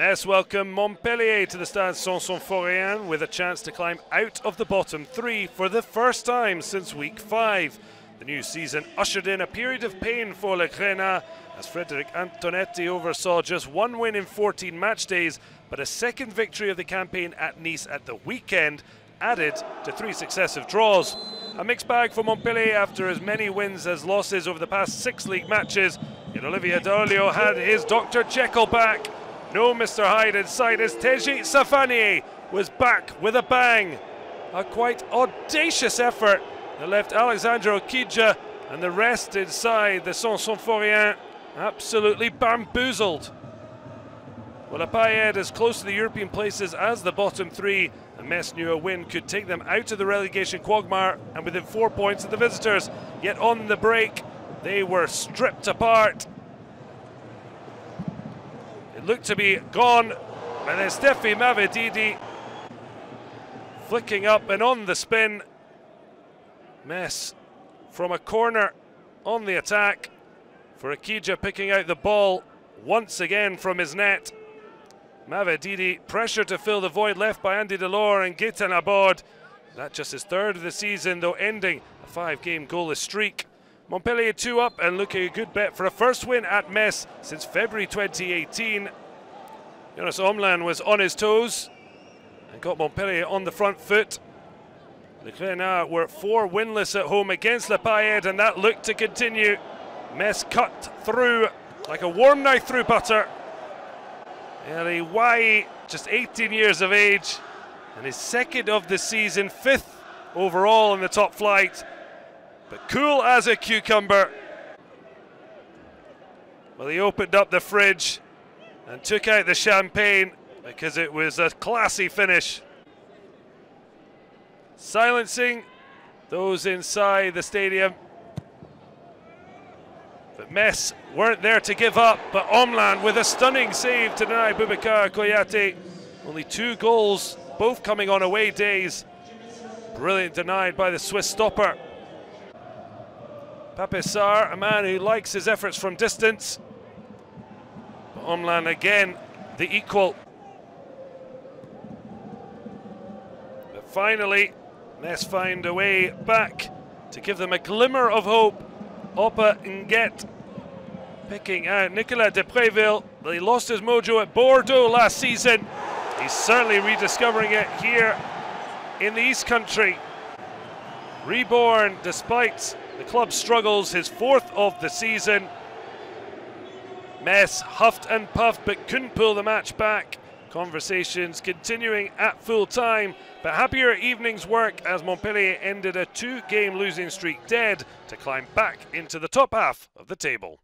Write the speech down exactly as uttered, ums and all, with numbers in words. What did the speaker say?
Let's welcome Montpellier to the Stade Saint-Symphorien with a chance to climb out of the bottom three for the first time since week five. The new season ushered in a period of pain for Le Grenat, as Frederic Antonetti oversaw just one win in fourteen match days, but a second victory of the campaign at Nice at the weekend added to three successive draws. A mixed bag for Montpellier after as many wins as losses over the past six league matches, yet Olivier D'Orleo had his Doctor Jekyll back. No Mister Hyde inside as Téji Savanier was back with a bang. A quite audacious effort that left Alexandre Oukidja and the rest inside the Saint-Symphorien absolutely bamboozled. Well, Payet as close to the European places as the bottom three. The Metz knew a win could take them out of the relegation quagmire and within four points of the visitors. Yet on the break, they were stripped apart. It looked to be gone, and then Stephy Mavididi flicking up and on the spin. Metz from a corner on the attack for Oukidja, picking out the ball once again from his net. Mavididi, pressure to fill the void left by Andy Delor and Gitan aboard. That just his third of the season, though ending a five-game goalless streak. Montpellier two up and looking a good bet for a first win at Metz since February twenty eighteen. Jonas Omlin was on his toes and got Montpellier on the front foot. Le Grenat were four winless at home against Le Payet, and that looked to continue. Metz cut through like a warm knife through butter. Elye Wahi, just eighteen years of age, and his second of the season, fifth overall in the top flight, but cool as a cucumber. Well, he opened up the fridge and took out the champagne because it was a classy finish. Silencing those inside the stadium. But Metz weren't there to give up, but Omlin with a stunning save to deny Boubacar Kouyate. Only two goals, both coming on away days. Brilliant denied by the Swiss stopper. Pape Sarr, a man who likes his efforts from distance. But Omlin again, the equal. But finally, Metz find a way back to give them a glimmer of hope. Opa N'Guette picking out Nicolas de Préville. He lost his mojo at Bordeaux last season. He's certainly rediscovering it here in the East Country. Reborn despite the club's struggles, his fourth of the season. Metz huffed and puffed but couldn't pull the match back. Conversations continuing at full time, but happier evening's work as Montpellier ended a two-game losing streak dead to climb back into the top half of the table.